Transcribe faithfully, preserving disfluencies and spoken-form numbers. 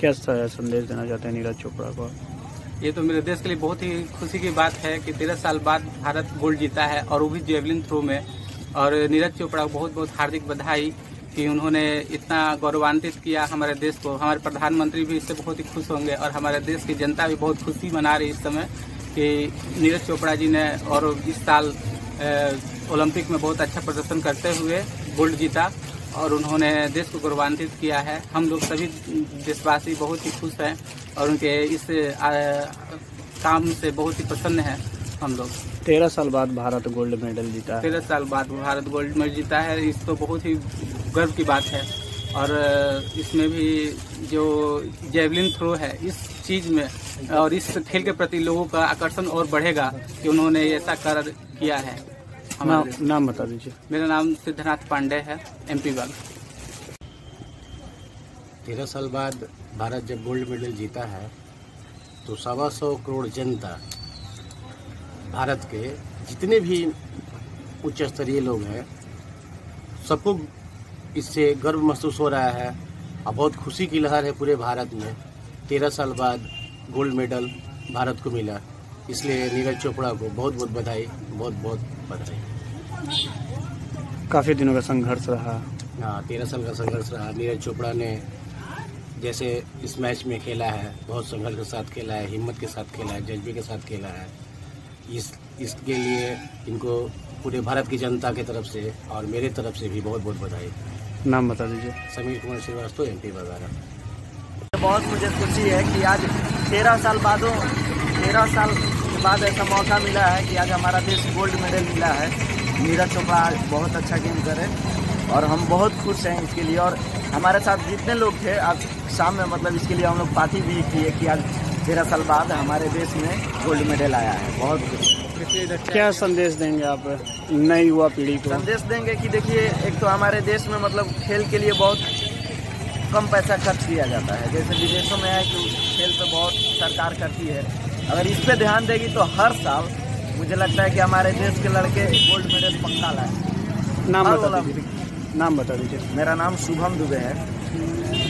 क्या संदेश देना चाहते हैं नीरज चोपड़ा को? ये तो मेरे देश के लिए बहुत ही खुशी की बात है कि तेरह साल बाद भारत गोल्ड जीता है, और वो भी जेवलिन थ्रो में। और नीरज चोपड़ा को बहुत बहुत हार्दिक बधाई कि उन्होंने इतना गौरवान्वित किया हमारे देश को। हमारे प्रधानमंत्री भी इससे बहुत ही खुश होंगे, और हमारे देश की जनता भी बहुत खुशी मना रही इस समय कि नीरज चोपड़ा जी ने, और इस साल ओलंपिक में बहुत अच्छा प्रदर्शन करते हुए गोल्ड जीता और उन्होंने देश को गौरवान्वित किया है। हम लोग सभी देशवासी बहुत ही खुश हैं और उनके इस आ, काम से बहुत ही प्रसन्न हैं हम लोग। तेरह साल बाद भारत गोल्ड मेडल जीता है। तेरह साल बाद भारत गोल्ड मेडल जीता है, इस तो बहुत ही गर्व की बात है। और इसमें भी जो जेवलिन थ्रो है, इस चीज़ में और इस खेल के प्रति लोगों का आकर्षण और बढ़ेगा कि उन्होंने ऐसा कर किया है। हमारा ना, नाम बता दीजिए। मेरा नाम सिद्धार्थ पांडे है, एमपी वाला। तेरह साल बाद भारत जब गोल्ड मेडल जीता है तो सवा सौ करोड़ जनता, भारत के जितने भी उच्च स्तरीय लोग हैं, सबको इससे गर्व महसूस हो रहा है और बहुत खुशी की लहर है पूरे भारत में। तेरह साल बाद गोल्ड मेडल भारत को मिला, इसलिए नीरज चोपड़ा को बहुत बहुत बधाई, बहुत बहुत बधाई। काफ़ी दिनों का संघर्ष रहा। हाँ, तेरह साल का संघर्ष रहा। नीरज चोपड़ा ने जैसे इस मैच में खेला है, बहुत संघर्ष के साथ खेला है, हिम्मत के साथ खेला है, जज्बे के साथ खेला है। इस इसके लिए इनको पूरे भारत की जनता की तरफ से और मेरे तरफ से भी बहुत बहुत बधाई। नाम बता दीजिए। समीर कुमार श्रीवास्तव, एम पी वगैरह। बहुत मुझे खुशी है कि आज तेरह साल बादों तेरह साल के बाद ऐसा मौका मिला है कि आज हमारा देश गोल्ड मेडल मिला है। नीरज चोपड़ा आज बहुत अच्छा गेम करे और हम बहुत खुश हैं इसके लिए। और हमारे साथ जितने लोग थे आज शाम में, मतलब इसके लिए हम लोग पार्टी भी किए कि आज तेरह साल बाद हमारे देश में गोल्ड मेडल आया है। बहुत खुश। क्या संदेश देंगे आप नई युवा पीढ़ी को? संदेश देंगे कि देखिए, एक तो हमारे देश में मतलब खेल के लिए बहुत कम पैसा खर्च किया जाता है, जैसे विदेशों में है कि खेल पे बहुत सरकार करती है। अगर इस पे ध्यान देगी तो हर साल मुझे लगता है कि हमारे देश के लड़के गोल्ड मेडल पक्का लाए। नाम बता दीजिए। नाम बता दीजिए। मेरा नाम शुभम दुबे है।